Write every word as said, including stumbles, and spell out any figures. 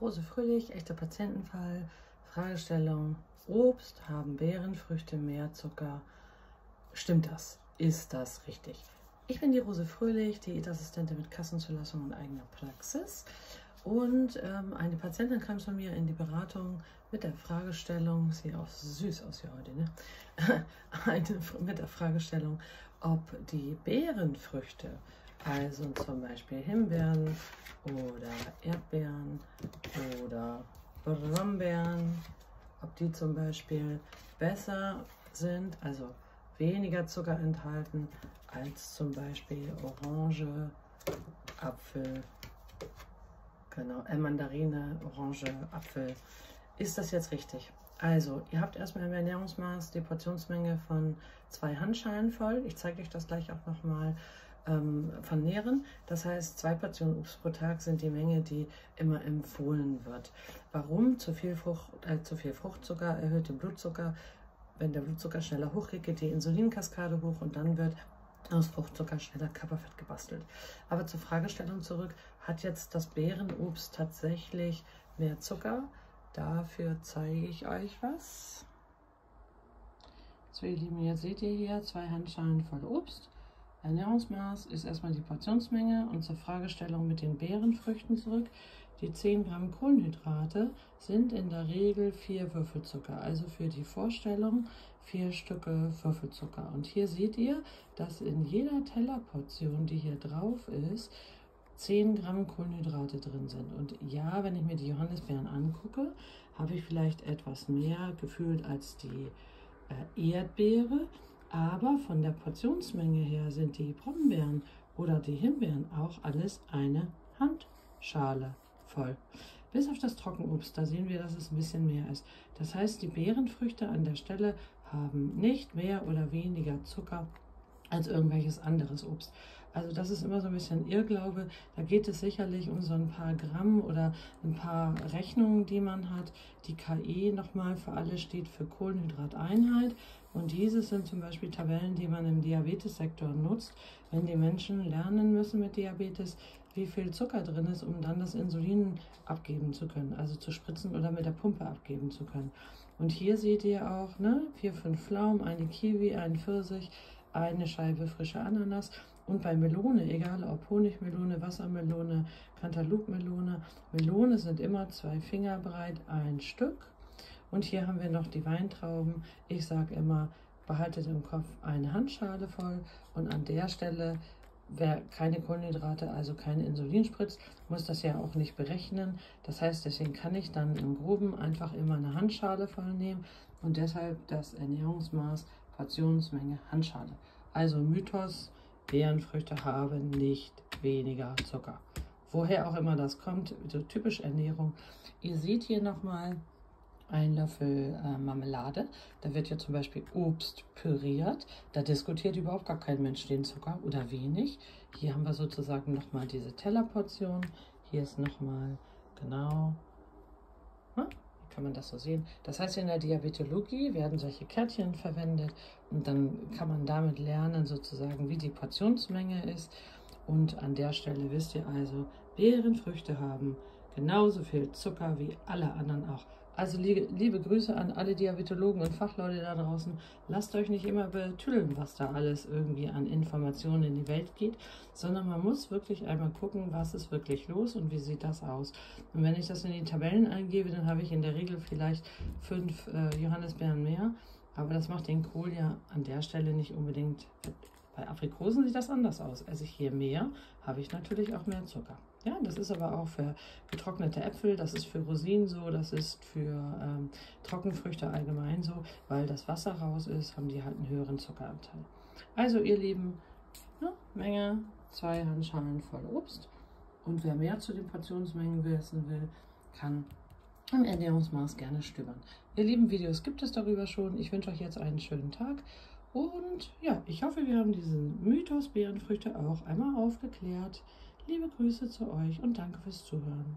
Rose Fröhlich, echter Patientenfall, Fragestellung, Obst, haben Beeren, Früchte, mehr Zucker. Stimmt das? Ist das richtig? Ich bin die Rose Fröhlich, Diätassistentin mit Kassenzulassung und eigener Praxis. Und ähm, eine Patientin kam von mir in die Beratung mit der Fragestellung, sieht auch süß aus hier heute, ne? eine, mit der Fragestellung, ob die Beerenfrüchte, also zum Beispiel Himbeeren oder Erdbeeren oder Brombeeren, ob die zum Beispiel besser sind, also weniger Zucker enthalten als zum Beispiel Orange, Apfel. Genau, Mandarine, Orange, Apfel. Ist das jetzt richtig? Also, ihr habt erstmal im Ernährungsmaß die Portionsmenge von zwei Handschalen voll. Ich zeige euch das gleich auch nochmal ähm, von Näheren. Das heißt, zwei Portionen Obst pro Tag sind die Menge, die immer empfohlen wird. Warum? Zu viel Frucht, äh, zu viel Fruchtzucker erhöht den Blutzucker. Wenn der Blutzucker schneller hochgeht, geht die Insulinkaskade hoch und dann wird aus Fruchtzucker schneller Körperfett gebastelt. Aber zur Fragestellung zurück, hat jetzt das Beerenobst tatsächlich mehr Zucker? Dafür zeige ich euch was. So ihr Lieben, jetzt seht ihr hier zwei Handschalen voll Obst. Ernährungsmaß ist erstmal die Portionsmenge und zur Fragestellung mit den Beerenfrüchten zurück. Die zehn Gramm Kohlenhydrate sind in der Regel vier Würfelzucker, also für die Vorstellung vier Stücke Würfelzucker. Und hier seht ihr, dass in jeder Tellerportion, die hier drauf ist, zehn Gramm Kohlenhydrate drin sind. Und ja, wenn ich mir die Johannisbeeren angucke, habe ich vielleicht etwas mehr gefühlt als die äh, Erdbeere, aber von der Portionsmenge her sind die Brombeeren oder die Himbeeren auch alles eine Handschale voll. Bis auf das Trockenobst, da sehen wir, dass es ein bisschen mehr ist. Das heißt, die Beerenfrüchte an der Stelle haben nicht mehr oder weniger Zucker als irgendwelches anderes Obst. Also das ist immer so ein bisschen Irrglaube. Da geht es sicherlich um so ein paar Gramm oder ein paar Rechnungen, die man hat. Die K E nochmal für alle steht für Kohlenhydrateinheit. Und dieses sind zum Beispiel Tabellen, die man im Diabetessektor nutzt, wenn die Menschen lernen müssen mit Diabetes, wie viel Zucker drin ist, um dann das Insulin abgeben zu können, also zu spritzen oder mit der Pumpe abgeben zu können. Und hier seht ihr auch, ne, vier, fünf Pflaumen, eine Kiwi, ein Pfirsich, eine Scheibe frische Ananas und bei Melone, egal ob Honigmelone, Wassermelone, Cantaloupe-Melone, Melone sind immer zwei Finger breit ein Stück. Und hier haben wir noch die Weintrauben. Ich sage immer, behaltet im Kopf eine Handschale voll und an der Stelle, wer keine Kohlenhydrate, also keine Insulin spritzt, muss das ja auch nicht berechnen. Das heißt, deswegen kann ich dann im Groben einfach immer eine Handschale voll nehmen und deshalb das Ernährungsmaß, Portionsmenge, Handschale. Also Mythos, Beerenfrüchte haben nicht weniger Zucker. Woher auch immer das kommt, so typisch Ernährung. Ihr seht hier nochmal ein Löffel äh, Marmelade, da wird ja zum Beispiel Obst püriert, da diskutiert überhaupt gar kein Mensch den Zucker oder wenig. Hier haben wir sozusagen nochmal diese Tellerportion, hier ist nochmal, genau, hm? Wie kann man das so sehen? Das heißt, in der Diabetologie werden solche Kärtchen verwendet und dann kann man damit lernen sozusagen, wie die Portionsmenge ist und an der Stelle wisst ihr also, Beerenfrüchte haben genauso viel Zucker wie alle anderen auch. Also liebe, liebe Grüße an alle Diabetologen und Fachleute da draußen. Lasst euch nicht immer betüdeln, was da alles irgendwie an Informationen in die Welt geht, sondern man muss wirklich einmal gucken, was ist wirklich los und wie sieht das aus. Und wenn ich das in die Tabellen eingebe, dann habe ich in der Regel vielleicht fünf äh, Johannisbeeren mehr. Aber das macht den Kohl ja an der Stelle nicht unbedingt. Bei Aprikosen sieht das anders aus. Esse ich hier mehr, habe ich natürlich auch mehr Zucker. Ja, das ist aber auch für getrocknete Äpfel, das ist für Rosinen so, das ist für ähm, Trockenfrüchte allgemein so, weil das Wasser raus ist, haben die halt einen höheren Zuckeranteil. Also ihr Lieben, ne, Menge, zwei Handschalen voll Obst und wer mehr zu den Portionsmengen wissen will, kann im Ernährungsmaß gerne stöbern. Ihr lieben, Videos gibt es darüber schon, ich wünsche euch jetzt einen schönen Tag. Und ja, ich hoffe, wir haben diesen Mythos Beerenfrüchte auch einmal aufgeklärt. Liebe Grüße zu euch und danke fürs Zuhören.